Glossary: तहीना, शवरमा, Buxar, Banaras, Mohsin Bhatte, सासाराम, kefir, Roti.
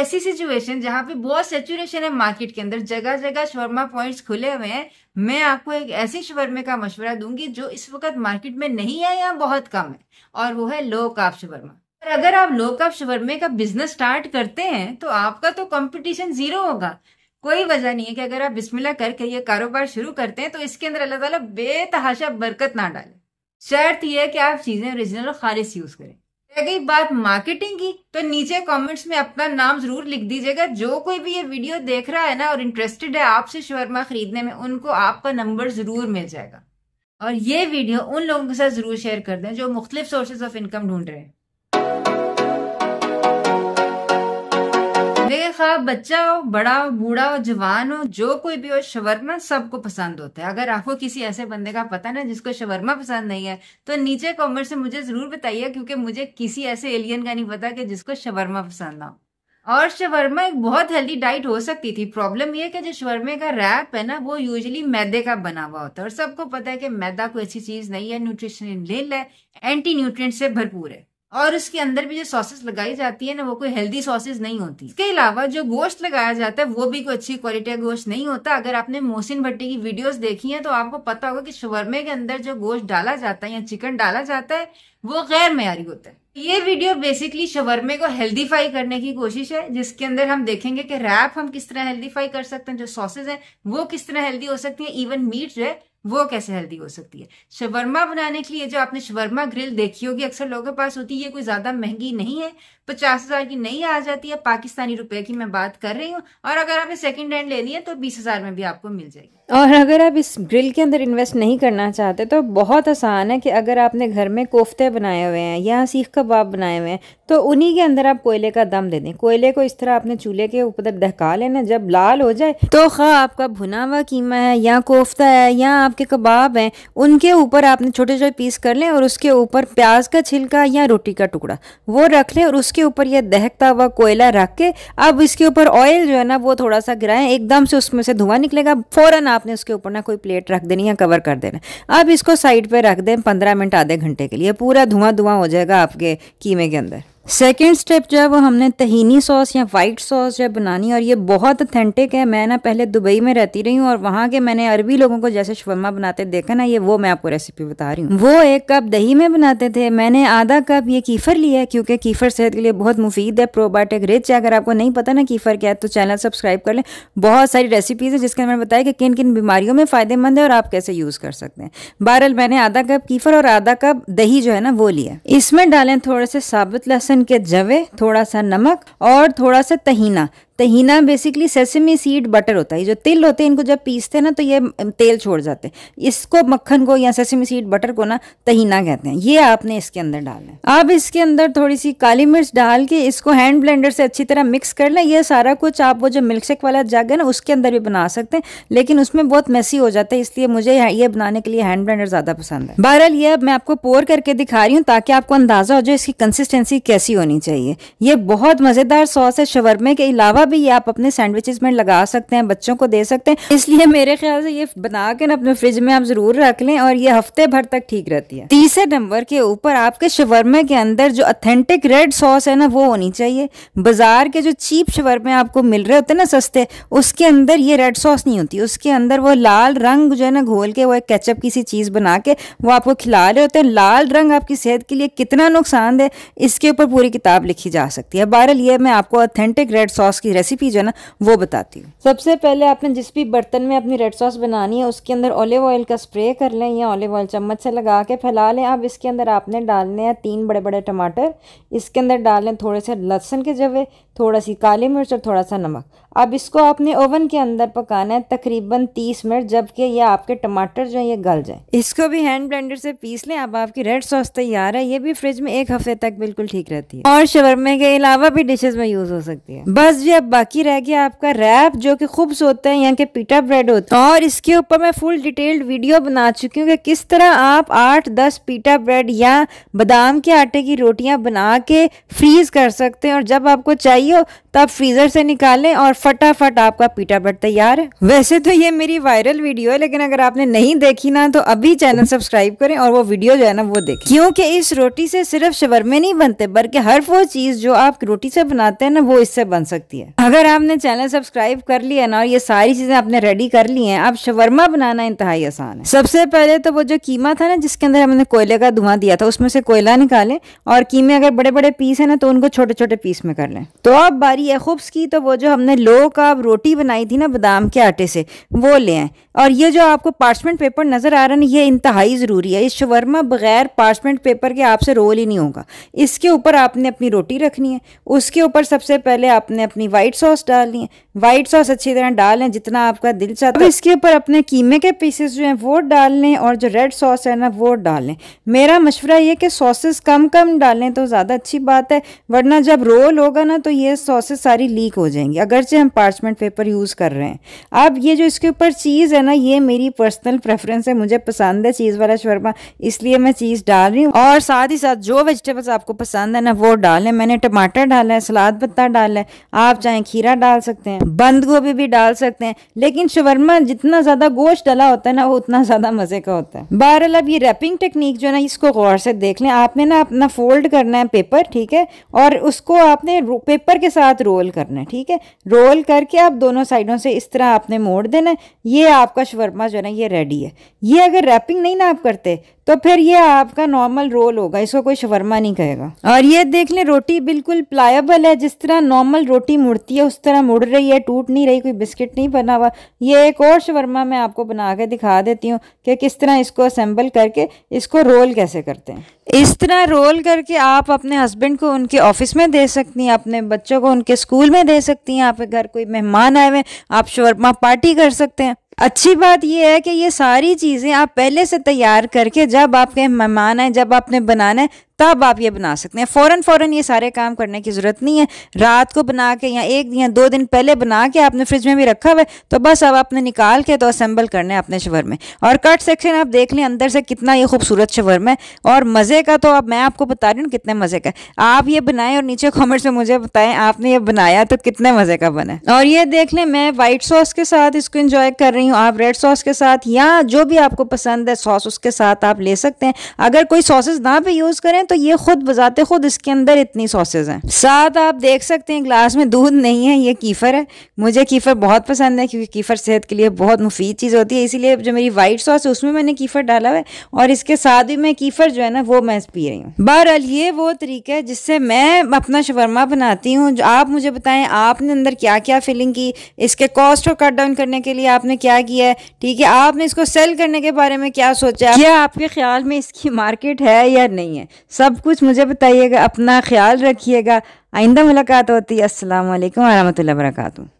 ऐसी सिचुएशन जहाँ पे बहुत सैचुरेशन है मार्केट के अंदर, जगह जगह शोरमा पॉइंट्स खुले हुए हैं, मैं आपको एक ऐसे शोरमे का मशवरा दूंगी जो इस वक्त मार्केट में नहीं है या बहुत कम है, और वो है लो कार्ब शोरमा। और अगर आप लो कार्ब शोरमे का बिजनेस स्टार्ट करते हैं तो आपका तो कॉम्पिटिशन जीरो होगा। कोई वजह नहीं है कि अगर आप बिस्मिल्लाह करके ये कारोबार शुरू करते हैं तो इसके अंदर अल्लाह ताला बेतहाशा बरकत ना डाले। शर्त यह है कि आप चीजें ओरिजिनल और खालिस यूज करें। रह गई बात मार्केटिंग की, तो नीचे कमेंट्स में अपना नाम जरूर लिख दीजिएगा। जो कोई भी ये वीडियो देख रहा है ना और इंटरेस्टेड है आपसे शोरमा खरीदने में, उनको आपका नंबर जरूर मिल जाएगा। और ये वीडियो उन लोगों के साथ जरूर शेयर कर दें जो मुख्तलिफ सोर्सेज ऑफ इनकम ढूंढ रहे हैं। देखा बच्चा हो, बड़ा हो, बूढ़ा हो, जवान हो, जो कोई भी हो, शवरमा सबको पसंद होता है। अगर आपको किसी ऐसे बंदे का पता ना जिसको शवरमा पसंद नहीं है तो नीचे कमेंट से मुझे जरूर बताइए, क्योंकि मुझे किसी ऐसे एलियन का नहीं पता कि जिसको शवरमा पसंद ना हो। और शवरमा एक बहुत हेल्दी डाइट हो सकती थी। प्रॉब्लम यह है कि जो शवरमे का रैप है ना वो यूजली मैदे का बना हुआ होता है, और सबको पता है कि मैदा कोई अच्छी चीज नहीं है, न्यूट्रिशन लेल है, एंटी न्यूट्रिएंट से भरपूर है, और उसके अंदर भी जो सॉसेस लगाई जाती है ना वो कोई हेल्दी सॉसेस नहीं होती। इसके अलावा जो गोश्त लगाया जाता है वो भी कोई अच्छी क्वालिटी का गोश्त नहीं होता। अगर आपने मोहसिन भट्टे की वीडियोस देखी हैं तो आपको पता होगा कि शवरमे के अंदर जो गोश्त डाला जाता है या चिकन डाला जाता है वो गैर मयारी होता है। ये वीडियो बेसिकली शवरमे को हेल्दीफाई करने की कोशिश है, जिसके अंदर हम देखेंगे कि रैप हम किस तरह हेल्दीफाई कर सकते हैं, जो सॉसेज हैं वो किस तरह हेल्दी हो सकती है, इवन मीट जो है वो कैसे हेल्दी हो सकती है। शवरमा बनाने के लिए जो आपने शवरमा ग्रिल देखी होगी अक्सर लोगों के पास होती है, ये कोई ज्यादा महंगी नहीं है, 50,000 की नहीं आ जाती है, पाकिस्तानी रुपए की मैं बात कर रही हूँ। और अगर आपने सेकंड हैंड लेनी है तो 20,000 में भी आपको मिल जाएगी। और अगर आप इस ग्रिल के अंदर इन्वेस्ट नहीं करना चाहते तो बहुत आसान है कि अगर आपने घर में कोफ्ते बनाए हुए हैं या सीख कबाब बनाए हुए हैं तो उन्हीं के अंदर आप कोयले का दम दे दें। कोयले को इस तरह आपने चूल्हे के ऊपर दहका लेना, जब लाल हो जाए तो खा आपका भुना हुआ कीमा है या कोफ्ता है या आपके कबाब हैं, उनके ऊपर आपने छोटे छोटे पीस कर लें और उसके ऊपर प्याज का छिलका या रोटी का टुकड़ा वो रख लें, और उसके ऊपर यह दहकता हुआ कोयला रख के अब इसके ऊपर ऑयल जो है ना वो थोड़ा सा गिराएं, एकदम से उसमें से धुआं निकलेगा, फौरन आपने उसके ऊपर ना कोई प्लेट रख देनी या कवर कर देना। अब इसको साइड पर रख दें 15 मिनट आधे घंटे के लिए, पूरा धुआं धुआं हो जाएगा आपके कीमे के अंदर। सेकेंड स्टेप जो है वो हमने तहीनी सॉस या वाइट सॉस जो है बनानी, और ये बहुत ऑथेंटिक है। मैं ना पहले दुबई में रहती रही हूँ और वहाँ के मैंने अरबी लोगों को जैसे शवरमा बनाते देखा ना, ये वो मैं आपको रेसिपी बता रही हूँ। वो 1 कप दही में बनाते थे, मैंने आधा कप ये कीफर लिया है, क्योंकि कीफर सेहत के लिए बहुत मुफीद है, प्रोबायोटिक रिच है। अगर आपको नहीं पता ना कीफर क्या है तो चैनल सब्सक्राइब कर लें, बहुत सारी रेसिपीज़ है जिसके मैंने बताया कि किन किन बीमारियों में फ़ायदेमंद है और आप कैसे यूज़ कर सकते हैं। बहरहाल मैंने आधा कप कीफर और आधा कप दही जो है ना वो लिया, इसमें डालें थोड़े से साबुत लहसुन के जवे, थोड़ा सा नमक और थोड़ा सा तहीना। तहीना बेसिकली सेसमी सीड बटर होता है, जो तिल होते हैं इनको जब पीसते हैं ना तो ये तेल छोड़ जाते हैं, इसको मक्खन को या सेसमी सीड बटर को ना तहीना कहते हैं, ये आपने इसके अंदर डालना है। अब इसके अंदर थोड़ी सी काली मिर्च डाल के इसको हैंड ब्लेंडर से अच्छी तरह मिक्स कर लें। ये सारा कुछ आप वो जो मिल्क शेक वाला जग है ना उसके अंदर भी बना सकते हैं, लेकिन उसमें बहुत मैसी हो जाता है, इसलिए मुझे ये बनाने के लिए हैंड ब्लेंडर ज़्यादा पसंद है। बहरहाल ये अब मैं आपको पोर करके दिखा रही हूँ ताकि आपको अंदाज़ा हो जाए इसकी कंसिस्टेंसी कैसी होनी चाहिए। ये बहुत मज़ेदार सॉस है, शवरमे के अलावा भी ये आप अपने सैंडविचेस में लगा सकते हैं, बच्चों को दे सकते हैं, इसलिए मेरे ख्याल से ये बना के ना अपने फ्रिज में आप जरूर रख लें और ये हफ्ते भर तक ठीक रहती है। तीसरे नंबर के ऊपर आपके शवरमे के अंदर जो ऑथेंटिक रेड सॉस है ना वो होनी चाहिए। बाजार के जो चीप शवरमे आपको मिल रहे होते हैं ना सस्ते, उसके अंदर ये रेड सॉस नहीं होती, उसके अंदर वो लाल रंग जो है ना घोल के वो एक केचप की सी चीज बना के वो आपको खिला रहे होते हैं। लाल रंग आपकी सेहत के लिए कितना नुकसानदेह, इसके ऊपर पूरी किताब लिखी जा सकती है। बहरहाल ये मैं आपको ऑथेंटिक रेड सॉस की रेसिपी जो है ना वो बताती हूँ। सबसे पहले आपने जिस भी बर्तन में अपनी रेड सॉस बनानी है उसके अंदर ऑलिव ऑयल का स्प्रे कर लें या ऑलिव ऑयल चम्मच से लगा के फैला लें। अब इसके अंदर आपने डालने हैं 3 बड़े बड़े टमाटर, इसके अंदर डालें थोड़े से लहसुन के जवे, थोड़ा सी काली मिर्च और थोड़ा सा नमक। अब इसको आपने ओवन के अंदर पकाना है तकरीबन 30 मिनट जबकि ये आपके टमाटर जो है ये गल जाए। इसको भी हैंड ब्लेंडर से पीस लें। अब आपकी रेड सॉस तैयार है, ये भी फ्रिज में 1 हफ्ते तक बिल्कुल ठीक रहती है और शवरमे के अलावा भी डिशेज में यूज हो सकती है। बस जी अब बाकी रह गया आपका रैप, जो कि खूब्स होता है, यहाँ के पीटा ब्रेड होता है। और इसके ऊपर मैं फुल डिटेल्ड वीडियो बना चुकी हूँ कि किस तरह आप 8-10 पीटा ब्रेड या बादाम के आटे की रोटियां बना के फ्रीज कर सकते हैं, और जब आपको चाहिए हो तब फ्रीजर से निकालें और फटाफट आपका पीटा ब्रेड तैयार है। वैसे तो ये मेरी वायरल वीडियो है, लेकिन अगर आपने नहीं देखी ना तो अभी चैनल सब्सक्राइब करें और वो वीडियो जो है ना वो देखें, क्योंकि इस रोटी से सिर्फ शवरमे नहीं बनते बल्कि हर वो चीज जो आप रोटी से बनाते हैं ना वो इससे बन सकती है। अगर आपने चैनल सब्सक्राइब कर लिया ना और ये सारी चीजें आपने रेडी कर ली है, अब शवरमा बनाना इंतहाई आसान है। सबसे पहले तो वो जो कीमा था ना जिसके अंदर हमने कोयले का धुआं दिया था, उसमें से कोयला निकालें, और कीमे अगर बड़े बड़े पीस है ना तो उनको छोटे छोटे पीस में कर लें। तो अब बारी है खुब्स की, तो वो जो हमने लो कप रोटी बनाई थी ना बादाम के आटे से वो ले आए। और ये जो आपको पार्चमेंट पेपर नजर आ रहा है ना ये इंतहाई जरूरी है, इस शवरमा बगैर पार्चमेंट पेपर के आपसे रोल ही नहीं होगा। इसके ऊपर आपने अपनी रोटी रखनी है, उसके ऊपर सबसे पहले आपने अपनी वाइट सॉस डालनी है। वाइट सॉस अच्छी तरह डाल लें जितना आपका दिल चाहता है। तो इसके ऊपर अपने कीमे के पीसेस जो हैं वो डाल लें, और जो रेड सॉस है ना वो डाल लें। मेरा मशवरा ये कि सॉसेस कम कम डालें तो ज़्यादा अच्छी बात है, वरना जब रोल होगा ना तो ये सॉसेस सारी लीक हो जाएंगी, अगरचे हम पार्चमेंट पेपर यूज़ कर रहे हैं। अब ये जो इसके ऊपर चीज़ है ना ये मेरी पर्सनल प्रेफरेंस है, मुझे पसंद है चीज़ वाला शवरमा, इसलिए मैं चीज़ डाल रही हूँ। और साथ ही साथ जो वेजिटेबल्स आपको पसंद है ना वो डालें। मैंने टमाटर डाला है, सलाद पत्ता डाला है, आप चाहें खीरा डाल सकते हैं, बंद गोभी भी डाल सकते हैं, लेकिन शवरमा जितना ज्यादा गोश्त डाला होता है ना वो उतना ज्यादा मजे का होता है। बहरहाल अब ये रैपिंग टेक्निक जो है ना इसको गौर से देख लें। आपने ना अपना फोल्ड करना है पेपर, ठीक है, और उसको आपने पेपर के साथ रोल करना है, ठीक है। रोल करके आप दोनों साइडों से इस तरह आपने मोड़ देना है। ये आपका शवरमा जो है ना ये रेडी है। ये अगर रैपिंग नहीं ना आप करते तो फिर ये आपका नॉर्मल रोल होगा, इसको कोई शवरमा नहीं कहेगा। और ये देख लें रोटी बिल्कुल प्लायबल है, जिस तरह नॉर्मल रोटी मुड़ती है उस तरह मुड़ रही है, टूट नहीं रही, कोई बिस्किट नहीं बना हुआ। ये एक और शवरमा मैं आपको बना के दिखा देती हूँ कि किस तरह इसको असेंबल करके इसको रोल कैसे करते हैं। इस तरह रोल करके आप अपने हस्बैंड को उनके ऑफिस में दे सकती हैं, अपने बच्चों को उनके स्कूल में दे सकती हैं, आपके घर कोई मेहमान आए हुए हैं, आप शवरमा पार्टी कर सकते हैं। अच्छी बात यह है कि ये सारी चीज़ें आप पहले से तैयार करके जब आपके मेहमान आए, जब आपने बनाना है तब आप ये बना सकते हैं। फ़ौरन ये सारे काम करने की ज़रूरत नहीं है, रात को बना के या 1 या 2 दिन पहले बना के आपने फ्रिज में भी रखा हुआ है, तो बस अब आपने निकाल के तो असेंबल करना है अपने शवरमा में। और कट सेक्शन आप देख लें अंदर से कितना ये खूबसूरत शवरमा है, और मज़े का तो अब मैं आपको बता रही हूँ कितने मज़े का। आप ये बनाएं और नीचे कॉमेंट्स में मुझे बताएं आपने ये बनाया तो कितने मज़े का बना है। और ये देख लें मैं वाइट सॉस के साथ इसको इंजॉय कर रही हूँ, आप रेड सॉस के साथ या जो भी आपको पसंद है सॉस उसके साथ आप ले सकते हैं। अगर कोई सॉसेस ना भी यूज़ करें तो ये खुद बजाते खुद इसके अंदर इतनी सॉसेज हैं। साथ आप देख सकते हैं ग्लास में दूध नहीं है, ये कीफर है। मुझे कीफर बहुत पसंद है क्योंकि कीफर सेहत के लिए बहुत मुफीद चीज़ होती है, इसीलिए जो मेरी वाइट सॉस है उसमें मैंने कीफर डाला हुआ है, और इसके साथ भी मैं कीफर जो है ना वो मैं पी रही हूँ। बहरहाल ये वो तरीका है जिससे मैं अपना शवरमा बनाती हूँ। आप मुझे बताएं आपने अंदर क्या क्या फिलिंग की, इसके कॉस्ट को कट डाउन करने के लिए आपने क्या किया है, ठीक है, आपने इसको सेल करने के बारे में क्या सोचा, क्या आपके ख्याल में इसकी मार्केट है या नहीं है, सब कुछ मुझे बताइएगा। अपना ख्याल रखिएगा, आइंदा मुलाकात होती है। अस्सलाम वालेकुम वरहमतुल्लाहि वबरकातुहू।